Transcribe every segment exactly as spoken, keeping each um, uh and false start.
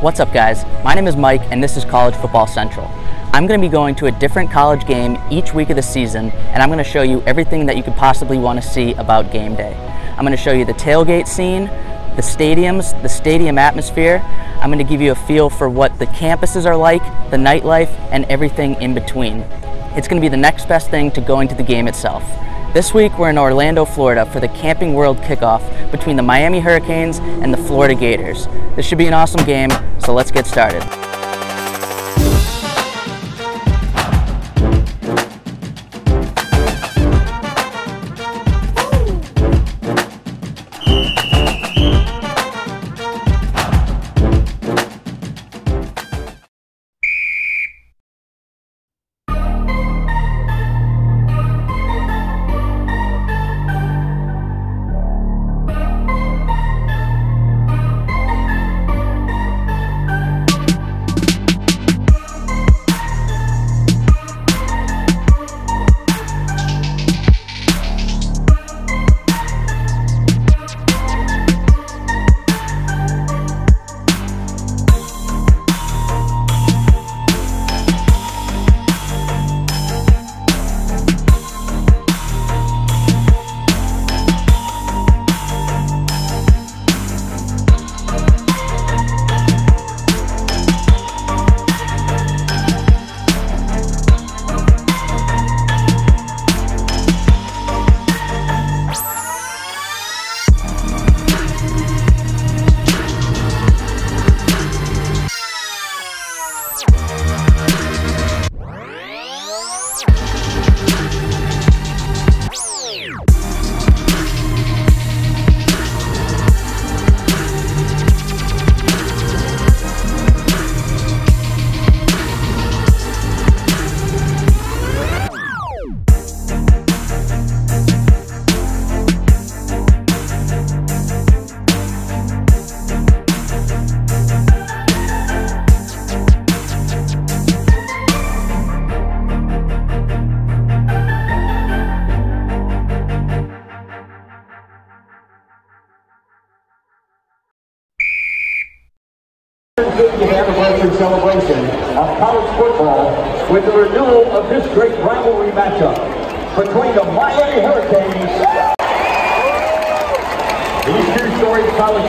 What's up, guys? My name is Mike and this is College Football Central. I'm going to be going to a different college game each week of the season, and I'm going to show you everything that you could possibly want to see about game day. I'm going to show you the tailgate scene, the stadiums, the stadium atmosphere. I'm going to give you a feel for what the campuses are like, the nightlife, and everything in between. It's going to be the next best thing to going to the game itself. This week we're in Orlando, Florida for the Camping World Kickoff between the Miami Hurricanes and the Florida Gators. This should be an awesome game, so let's get started. Celebration of college football with the renewal of this great rivalry matchup between the Miami Hurricanes. These two storied college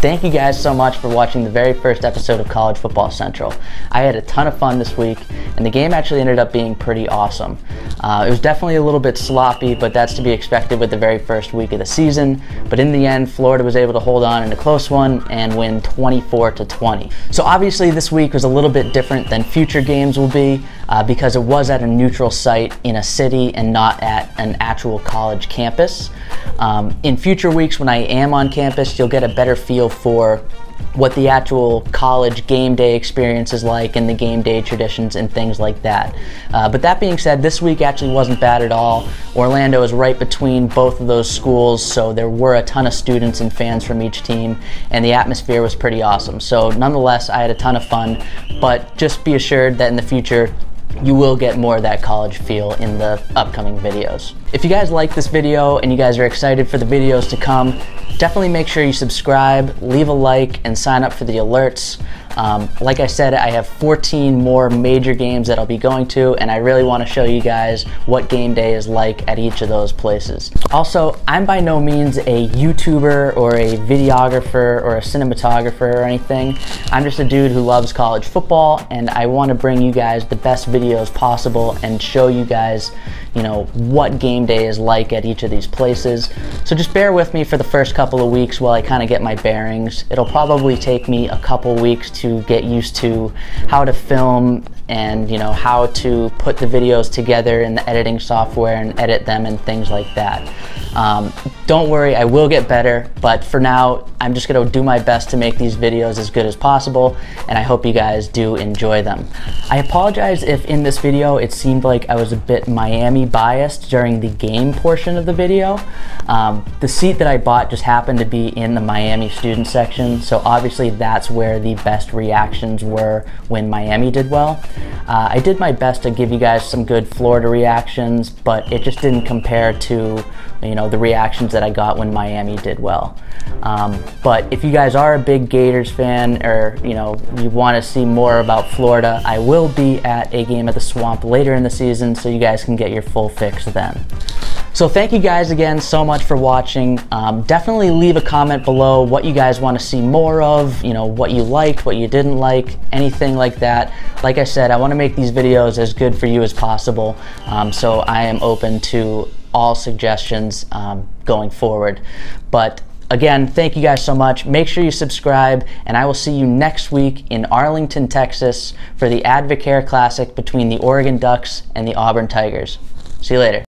Thank you guys so much for watching the very first episode of College Football Central. I had a ton of fun this week, and the game actually ended up being pretty awesome. Uh, it was definitely a little bit sloppy, but that's to be expected with the very first week of the season. But in the end, Florida was able to hold on in a close one and win twenty-four to twenty. So obviously this week was a little bit different than future games will be uh, because it was at a neutral site in a city and not at an actual college campus. Um, in future weeks when I am on campus, you'll get a better feel for what the actual college game day experience is like and the game day traditions and things like that. Uh, but that being said, this week actually wasn't bad at all. Orlando is right between both of those schools, so there were a ton of students and fans from each team, and the atmosphere was pretty awesome. So nonetheless, I had a ton of fun, but just be assured that in the future, you will get more of that college feel in the upcoming videos. If you guys like this video and you guys are excited for the videos to come, definitely make sure you subscribe, leave a like, and sign up for the alerts. Um, like I said, I have fourteen more major games that I'll be going to, and I really want to show you guys what game day is like at each of those places. Also, I'm by no means a YouTuber or a videographer or a cinematographer or anything. I'm just a dude who loves college football, and I want to bring you guys the best videos possible and show you guys, you know, what game day is like at each of these places. So just bear with me for the first couple of weeks while I kind of get my bearings. It'll probably take me a couple weeks to get used to how to film and, you know, how to put the videos together in the editing software and edit them and things like that. Um, don't worry, I will get better, but for now, I'm just gonna do my best to make these videos as good as possible, and I hope you guys do enjoy them. I apologize if in this video it seemed like I was a bit Miami biased during the game portion of the video. Um, the seat that I bought just happened to be in the Miami student section, so obviously that's where the best reactions were when Miami did well. Uh, I did my best to give you guys some good Florida reactions, but it just didn't compare to, you know, the reactions that I got when Miami did well. Um, but if you guys are a big Gators fan, or, you know, you want to see more about Florida, I will be at a game at the Swamp later in the season, so you guys can get your full fix then. So thank you guys again so much for watching. Um, definitely leave a comment below what you guys want to see more of, you know, what you liked, what you didn't like, anything like that. Like I said, I want to make these videos as good for you as possible, um, so I am open to all suggestions um, going forward. But again, thank you guys so much. Make sure you subscribe, and I will see you next week in Arlington, Texas for the Advocare Classic between the Oregon Ducks and the Auburn Tigers. See you later.